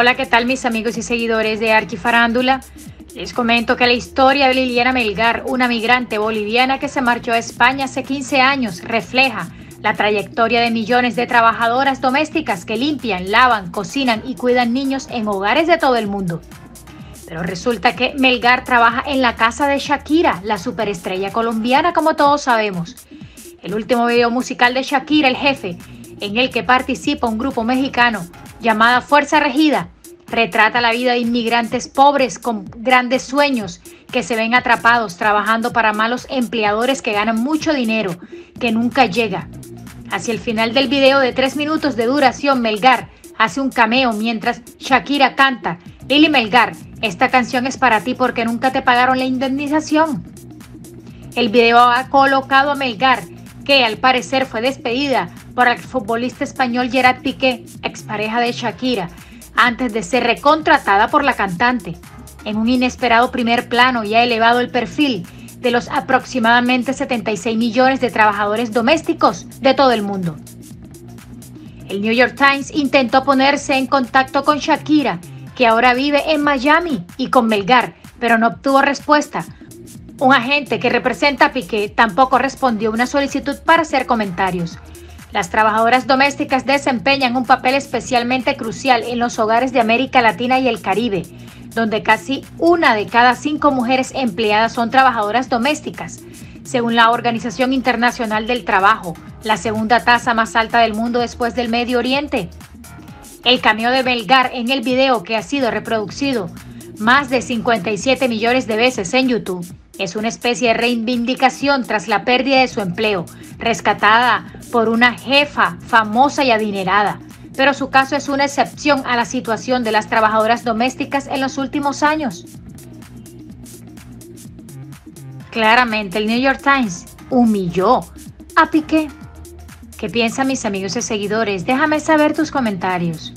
Hola, ¿qué tal mis amigos y seguidores de Arquifarándula? Les comento que la historia de Liliana Melgar, una migrante boliviana que se marchó a España hace 15 años, refleja la trayectoria de millones de trabajadoras domésticas que limpian, lavan, cocinan y cuidan niños en hogares de todo el mundo. Pero resulta que Melgar trabaja en la casa de Shakira, la superestrella colombiana, como todos sabemos. El último video musical de Shakira, El Jefe, en el que participa un grupo mexicano llamada Fuerza Regida, retrata la vida de inmigrantes pobres con grandes sueños que se ven atrapados trabajando para malos empleadores que ganan mucho dinero, que nunca llega. Hacia el final del video de 3 minutos de duración, Melgar hace un cameo mientras Shakira canta: Lili Melgar, esta canción es para ti porque nunca te pagaron la indemnización. El video ha colocado a Melgar, que al parecer fue despedida por el futbolista español Gerard Piqué, expareja de Shakira, antes de ser recontratada por la cantante. En un inesperado primer plano y ha elevado el perfil de los aproximadamente 76 millones de trabajadores domésticos de todo el mundo. El New York Times intentó ponerse en contacto con Shakira, que ahora vive en Miami, y con Melgar, pero no obtuvo respuesta. Un agente que representa a Piqué tampoco respondió una solicitud para hacer comentarios. Las trabajadoras domésticas desempeñan un papel especialmente crucial en los hogares de América Latina y el Caribe, donde casi una de cada 5 mujeres empleadas son trabajadoras domésticas, según la Organización Internacional del Trabajo, la segunda tasa más alta del mundo después del Medio Oriente. El cameo de Melgar en el video, que ha sido reproducido más de 57 millones de veces en YouTube, es una especie de reivindicación tras la pérdida de su empleo, rescatada por una jefa famosa y adinerada. Pero su caso es una excepción a la situación de las trabajadoras domésticas en los últimos años. Claramente el New York Times humilló a Piqué. ¿Qué piensan mis amigos y seguidores? Déjame saber tus comentarios.